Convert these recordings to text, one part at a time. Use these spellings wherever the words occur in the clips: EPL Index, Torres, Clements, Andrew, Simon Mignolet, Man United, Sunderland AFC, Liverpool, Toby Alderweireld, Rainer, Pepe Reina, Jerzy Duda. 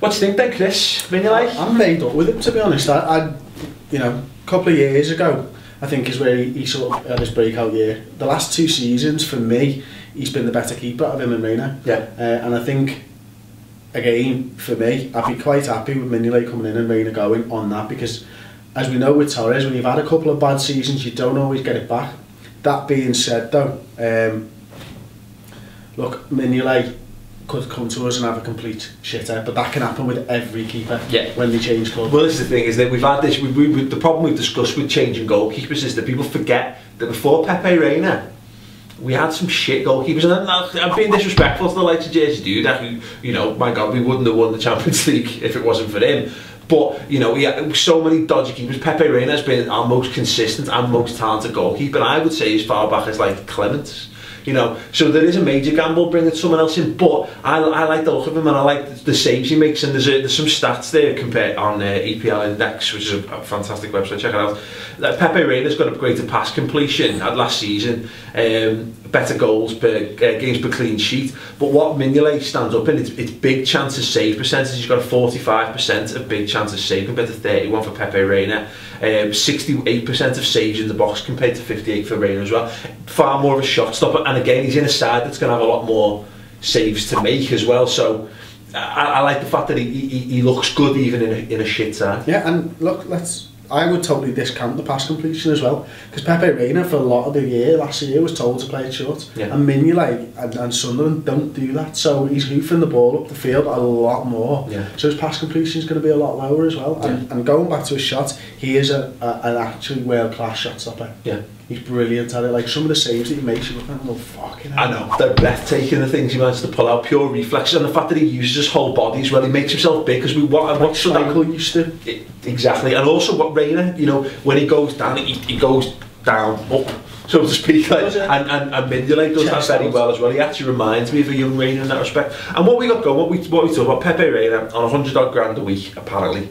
What do you think then, Chris? Mignolet? I'm made up with him, to be honest. I you know, a couple of years ago, I think is where he sort of had his breakout year. The last two seasons, for me, he's been the better keeper of him and Rainer. Yeah. And I think, again, for me, I'd be quite happy with Mignolet coming in and Rainer going on that, because as we know with Torres, when you've had a couple of bad seasons, you don't always get it back. That being said, though, look, Mignolet could come to us and have a complete shitter, but that can happen with every keeper when they change club. Well, this is the thing, is that we've had this, the problem we've discussed with changing goalkeepers is that people forget that before Pepe Reina, we had some shit goalkeepers, and I'm being disrespectful to the likes of Jerzy Duda, who, you know, my God, we wouldn't have won the Champions League if it wasn't for him. But, you know, he had so many dodgy keepers. Pepe Reina has been our most consistent and most talented goalkeeper, and I would say as far back as, like, Clements. You know, so there is a major gamble bringing someone else in, but I like the look of him, and I like the saves he makes, and there's some stats there compared on EPL Index, which is a fantastic website, check it out. Pepe Reina's got a greater pass completion at last season, better goals per games per clean sheet, but what Mignolet stands up in, it's big chances save percentage. He's got a 45% of big chances save compared to 31 for Pepe Reina, 68% of saves in the box compared to 58 for Reina as well. Far more of a shot stopper, and again, he's in a side that's going to have a lot more saves to make as well. So I like the fact that he looks good even in a shit side. Yeah, and look, I would totally discount the pass completion as well, because Pepe Reina for a lot of the year last year was told to play it short, and Mignolet and Sunderland don't do that, so he's hoofing the ball up the field a lot more, so his pass completion is going to be a lot lower as well, and going back to his shots, he is an actually world class shot stopper. Yeah. He's brilliant at it. Like, some of the saves that he makes, you look at him, oh, fucking hell. I know, they're breathtaking, the things he manages to pull out, pure reflexes, and the fact that he uses his whole body as well. He makes himself big, because we want... Like Michael used to. Exactly, and also what Rainer, you know, when he goes down, he goes down, up, so to speak, like, and Mignolet does that very well as well. He actually reminds me of a young Rainer in that respect. And what we got going, what we talk about, Pepe Reina, on 100-odd grand a week, apparently,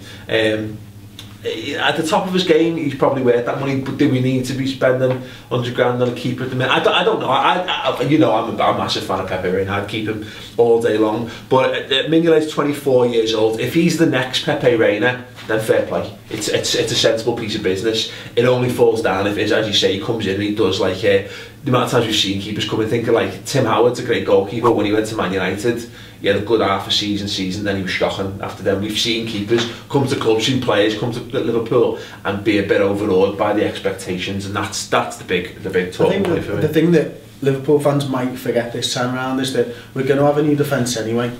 at the top of his game, he's probably worth that money, but do we need to be spending 100 grand on a keeper at the minute? I don't know. You know, I'm a massive fan of Pepe Reina. I'd keep him all day long. But Mignolet's 24 years old. If he's the next Pepe Reina, then fair play. It's a sensible piece of business. It only falls down if, as you say, he comes in and he does, like, the amount of times we've seen keepers come in thinking, like, Tim Howard's a great goalkeeper. When he went to Man United, he had a good half a season, then he was shocking after them. We've seen keepers come to clubs, seen players come to Liverpool and be a bit overawed by the expectations, and that's the big talking point for me. The thing that Liverpool fans might forget this time around is that we're going to have a new defence anyway,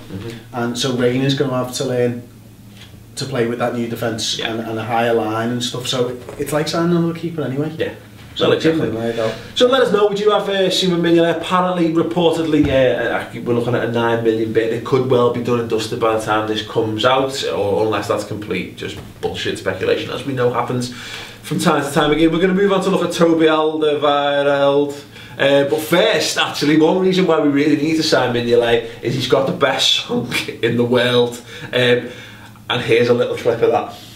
and so Reina's going to have to learn to play with that new defence and a higher line and stuff, so it's like signing another keeper anyway. Yeah. Well, exactly. So let us know, would you have Simon Mignolet? Apparently, reportedly, we're looking at a 9 million bid. It could well be done and dusted by the time this comes out, or unless that's complete just bullshit speculation, as we know happens from time to time again. We're going to move on to look at Toby Alderweireld. But first, actually, one reason why we really need to sign Mignolet is he's got the best song in the world. And here's a little clip of that.